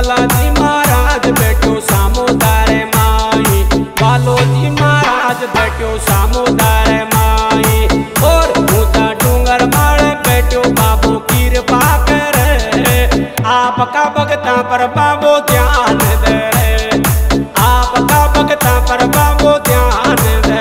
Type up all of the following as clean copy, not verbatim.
बालाजी महाराज बैठो सामुदारे माई, बालोजी महाराज बैठो सामुदारे माई, और ऊंचा डूंगर मारे बैठो बाबू कृपा करे, आपका भक्ता पर बाबू ध्यान दे, आपका भक्ता पर बाबू ध्यान दे।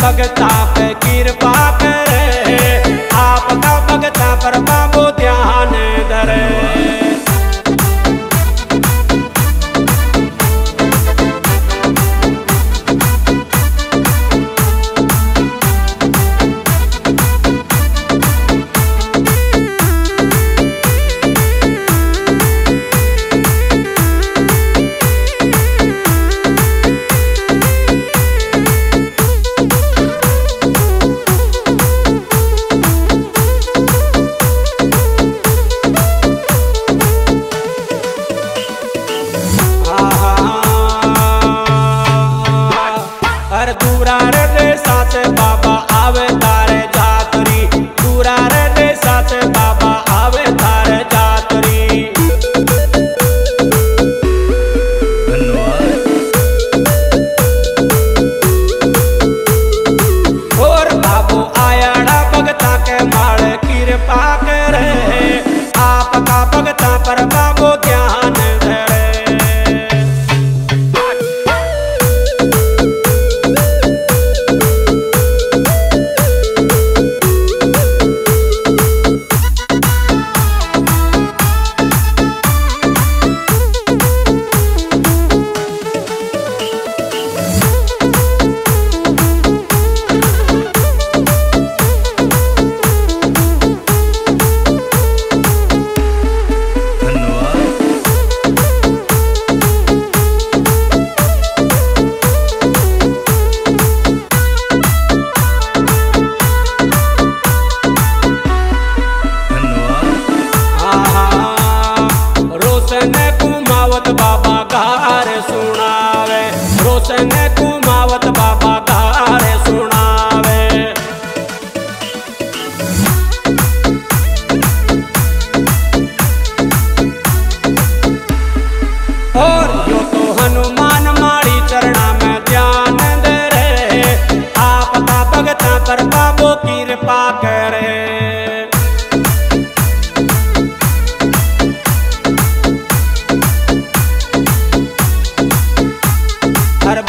भगता पे कृपा करे, आपका भगता पर बाबू ध्यान धरे। हनुमान माली चरणा में ध्यान दे रहे, आपका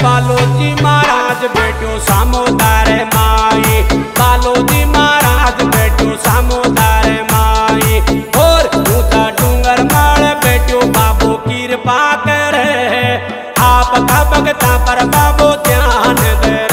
बालोजी महाराज बैठो सामो तारे माई, बालोजी महाराज बैठो सामो तारे माई। और ऊंचा डूंगर मार बैठो बाबो कृपा करे, आपका भगता पर बाबो ध्यान दे।